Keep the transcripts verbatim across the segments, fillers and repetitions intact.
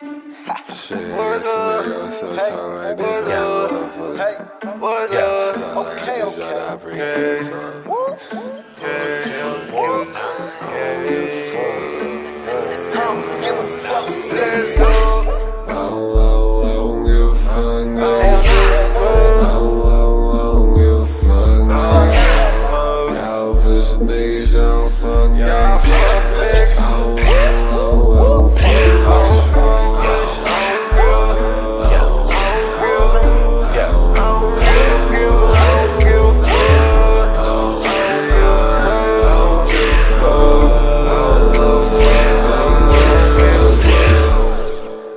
Shit, I got somebody else so tight like this. I'm a motherfucker. Shit, I like I just try to operate here, so I don't give a fuck. I don't give a fuck. Let's go. I don't give a fuck, no. I don't give a fuck, no. Y'all push the niggas, y'all fuck, y'all fuck, bitch.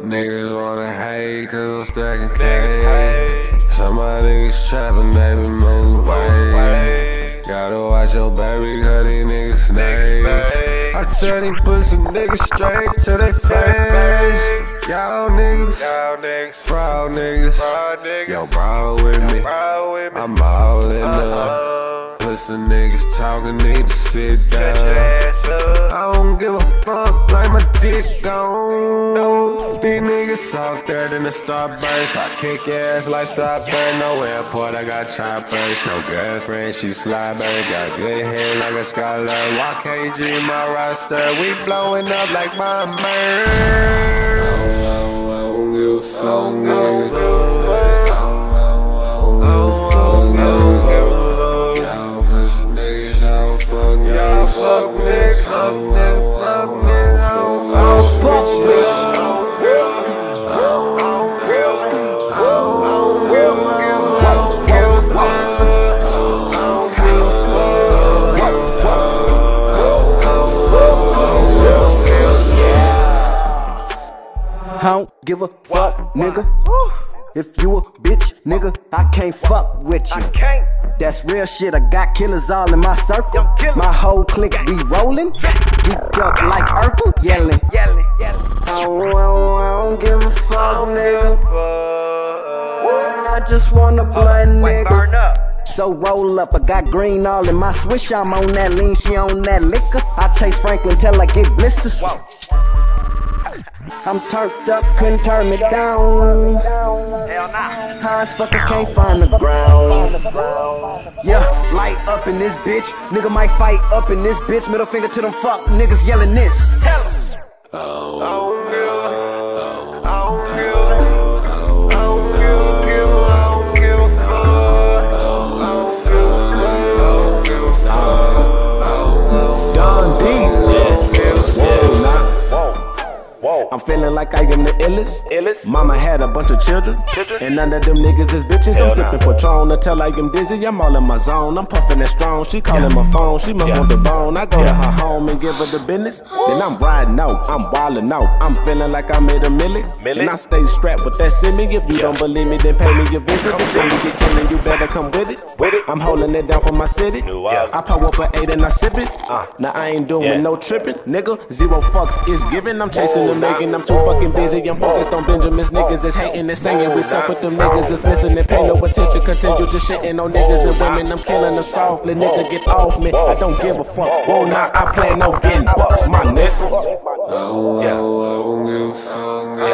Niggas wanna hate cause I'm stacking cash. Some of niggas trappin', baby, move away. Gotta watch your baby cause these niggas snakes. I tell these pussy niggas straight to their face. Y'all niggas, fraud niggas, yo, brawl with me, I'm all in love. Pussy niggas talkin', need to sit down. I don't give a fuck like my dick gone. These niggas softer than a starburst. I kick your ass like Sopper. No airport, I got choppers. Your girlfriend, she slobber. Got good hair like a scholar. Y K G, my roster. We blowing up like my murder. I don't give a fuck, nigga. I don't give a fuck, nigga. Y'all pussy niggas, y'all fuck, y'all fuck, nigga. Fuck, nigga, fuck, nigga. I don't fuck, nigga. I don't give a fuck, nigga. If you a bitch, nigga, I can't fuck with you. That's real shit, I got killers all in my circle. My whole clique be rolling, geeked up like Urkel, yelling. I don't, I, don't, I don't give a fuck, nigga. I just wanna blunt, nigga. So roll up, I got green all in my swish. I'm on that lean, she on that liquor. I chase Franklin till I get blisters. I'm turfed up, couldn't turn me down. High as fuck, I can't find the ground. Yeah, light up in this bitch. Nigga might fight up in this bitch. Middle finger to them fuck niggas yelling this. Oh, oh, oh, oh, oh. I'm feeling like I am the illest. illest. Mama had a bunch of children, children. And none of them niggas is bitches. Hell I'm nah. sipping Patron until I am dizzy. I'm all in my zone. I'm puffing that strong. She calling yeah. my phone. She must yeah. want the bone. I go yeah. to her home and give her the business. Then I'm riding out. I'm wilding out. I'm feeling like I made a milli. milli. And I stay strapped with that semi. If you yeah. don't believe me, then pay me your visit. If you get killing, you better come with it. With it. I'm holding it down for my city. Yeah. I pop up an eight and I sip it. Uh, now I ain't doing yeah. no tripping, nigga. Zero fucks is given. I'm chasing the man. I'm too fucking busy, I'm focused on Benjamin's niggas. It's hating and singing, we suck with them niggas. It's missing and pay no attention, continue just shitting on niggas and women. I'm killing them softly, nigga get off me. I don't give a fuck, whoa now I plan on getting bucks, my nigga. Oh, I don't give a fuck.